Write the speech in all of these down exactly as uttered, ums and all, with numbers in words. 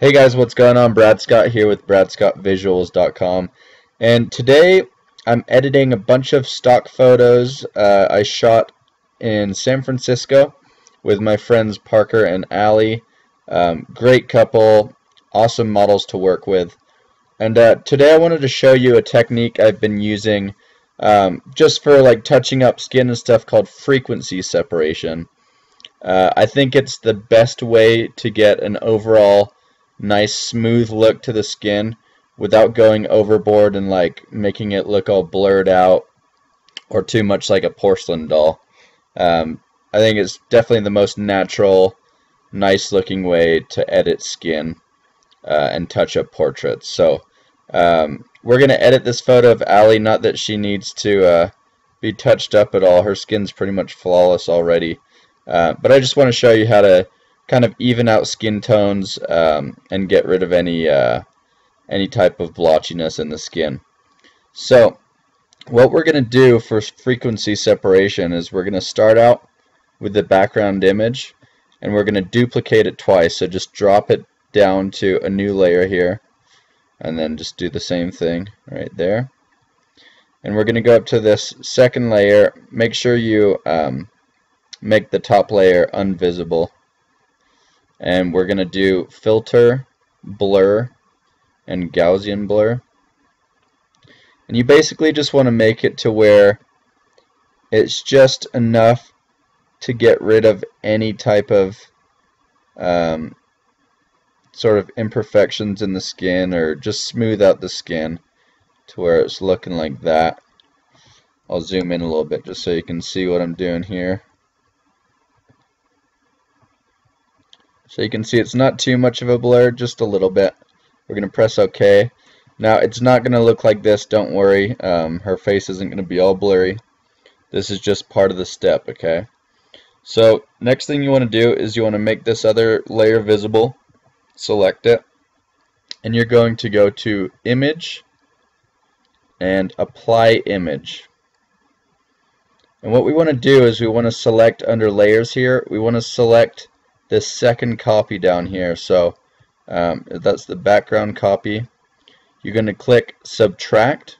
Hey guys, what's going on? Brad Scott here with brad scott visuals dot com, and today I'm editing a bunch of stock photos uh, I shot in San Francisco with my friends Parker and Allie. Um, great couple, awesome models to work with. And uh, today I wanted to show you a technique I've been using um, just for like touching up skin and stuff called frequency separation. Uh, I think it's the best way to get an overall nice smooth look to the skin without going overboard and like making it look all blurred out or too much like a porcelain doll. Um, I think it's definitely the most natural, nice looking way to edit skin uh, and touch up portraits. So um, we're going to edit this photo of Allie, not that she needs to uh, be touched up at all. Her skin's pretty much flawless already. Uh, but I just want to show you how to kind of even out skin tones um, and get rid of any uh, any type of blotchiness in the skin. So what we're going to do for frequency separation is we're going to start out with the background image, and we're going to duplicate it twice. So just drop it down to a new layer here, and then just do the same thing right there. And we're going to go up to this second layer. Make sure you um, make the top layer invisible. And we're going to do filter, blur, and Gaussian blur. And you basically just want to make it to where it's just enough to get rid of any type of um, sort of imperfections in the skin, or just smooth out the skin to where it's looking like that. I'll zoom in a little bit just so you can see what I'm doing here. So you can see it's not too much of a blur, just a little bit. We're going to press OK. Now it's not going to look like this, don't worry. Um, her face isn't going to be all blurry. This is just part of the step, okay? So next thing you want to do is you want to make this other layer visible. Select it. And you're going to go to Image and Apply Image. And what we want to do is we want to select under Layers here. We want to select this second copy down here, so um, that's the background copy. You're going to click Subtract.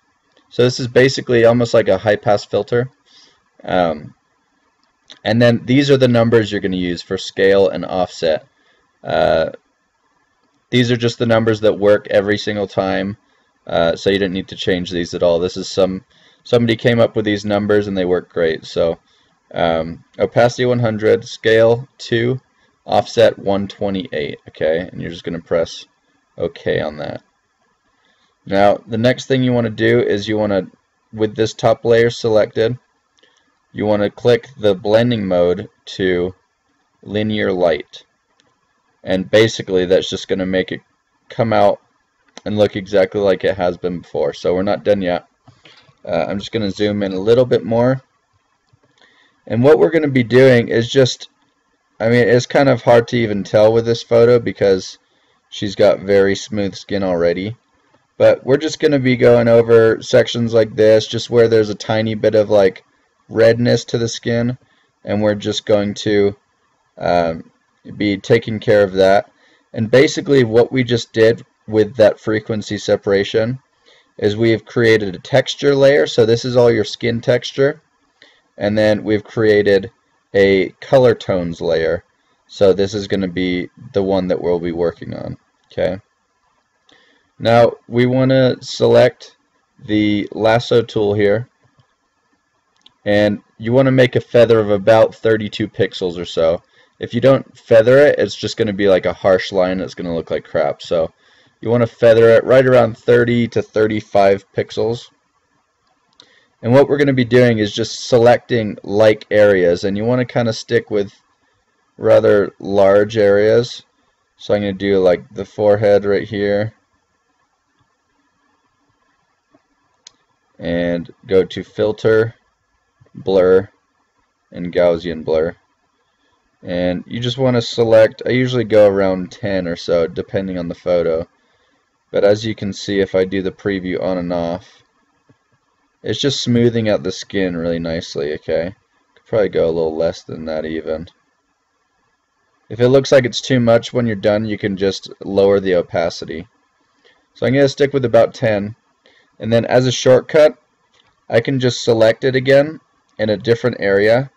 So this is basically almost like a high pass filter. Um, and then these are the numbers you're going to use for scale and offset. Uh, these are just the numbers that work every single time, uh, so you didn't need to change these at all. This is some somebody came up with these numbers and they work great. So um, opacity one hundred, scale two, offset one twenty-eight, okay, and you're just going to press OK on that. Now the next thing you want to do is you want to, with this top layer selected, you want to click the blending mode to linear light, and basically that's just going to make it come out and look exactly like it has been before. So we're not done yet. Uh, I'm just going to zoom in a little bit more, and what we're going to be doing is just, I mean, it's kind of hard to even tell with this photo because she's got very smooth skin already. But we're just going to be going over sections like this, just where there's a tiny bit of like redness to the skin. And we're just going to um, be taking care of that. And basically what we just did with that frequency separation is we've created a texture layer. So this is all your skin texture. And then we've created a color tones layer, so this is going to be the one that we'll be working on. Okay, now we want to select the lasso tool here, and you want to make a feather of about thirty-two pixels or so. If you don't feather it, it's just going to be like a harsh line that's going to look like crap. So you want to feather it right around thirty to thirty-five pixels. And what we're going to be doing is just selecting like areas, and you want to kind of stick with rather large areas. So I'm going to do like the forehead right here, and go to filter, blur, and Gaussian blur. And you just want to select, I usually go around ten or so depending on the photo, but as you can see, if I do the preview on and off, it's just smoothing out the skin really nicely, okay? Could probably go a little less than that even. If it looks like it's too much when you're done, you can just lower the opacity. So I'm going to stick with about ten. And then as a shortcut, I can just select it again in a different area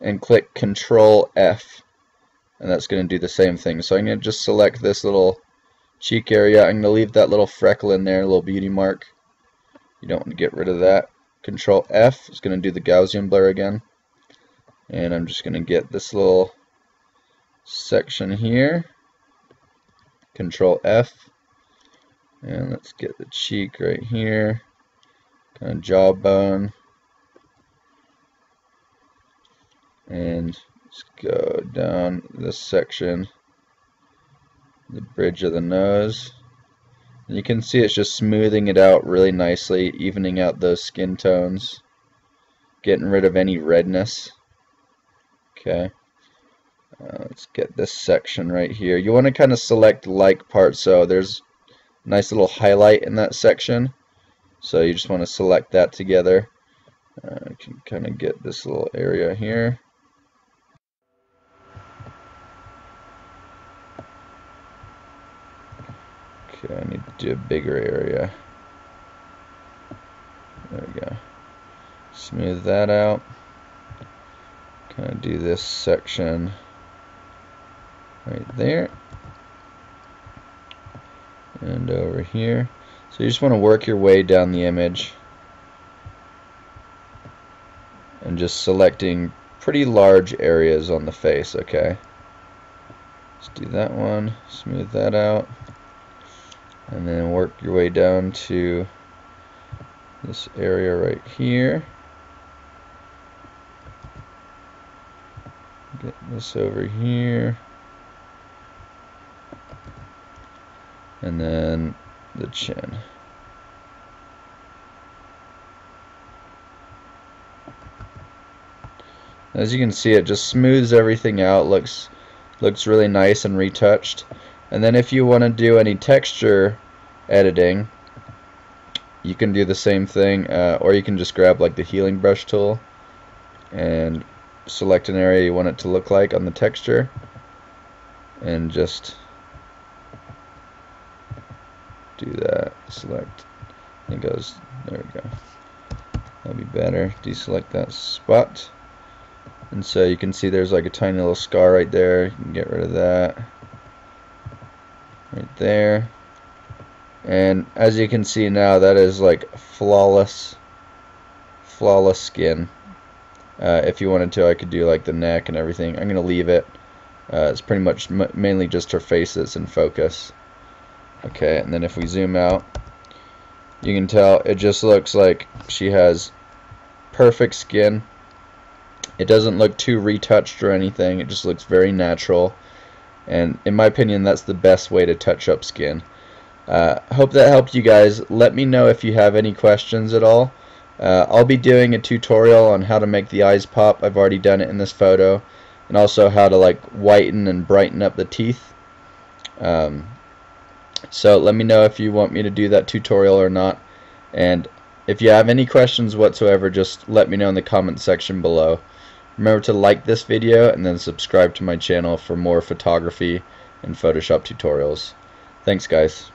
and click Control F. And that's going to do the same thing. So I'm going to just select this little cheek area. I'm going to leave that little freckle in there, a little beauty mark. You don't want to get rid of that. Control F is going to do the Gaussian blur again. And I'm just going to get this little section here. Control F. And let's get the cheek right here. Kind of jawbone. And let's go down this section, the bridge of the nose. And you can see it's just smoothing it out really nicely, evening out those skin tones, getting rid of any redness. Okay, uh, let's get this section right here. You want to kind of select like parts, so there's a nice little highlight in that section. So you just want to select that together. Uh, you can kind of get this little area here. Okay, I need to do a bigger area. There we go. Smooth that out. Kind of do this section right there. And over here. So you just want to work your way down the image. And just selecting pretty large areas on the face, okay? Let's do that one. Smooth that out. And then work your way down to this area right here. Get this over here. And then the chin. As you can see, it just smooths everything out, looks looks really nice and retouched. And then if you want to do any texture editing, you can do the same thing, uh, or you can just grab like the healing brush tool and select an area you want it to look like on the texture and just do that. Select, I think it was, there we go, that'll be better. Deselect that spot, and so you can see there's like a tiny little scar right there. You can get rid of that right there. And as you can see now, that is like flawless flawless skin. Uh, if you wanted to, I could do like the neck and everything. I'm gonna leave it. Uh, it's pretty much m mainly just her face that's in focus. Okay, and then if we zoom out, you can tell it just looks like she has perfect skin. It doesn't look too retouched or anything. It just looks very natural. And in my opinion, that's the best way to touch up skin. Uh, hope that helped you guys. Let me know if you have any questions at all. Uh, I'll be doing a tutorial on how to make the eyes pop. I've already done it in this photo. And also how to like whiten and brighten up the teeth. Um, so let me know if you want me to do that tutorial or not. And if you have any questions whatsoever, just let me know in the comment section below. Remember to like this video and then subscribe to my channel for more photography and Photoshop tutorials. Thanks, guys.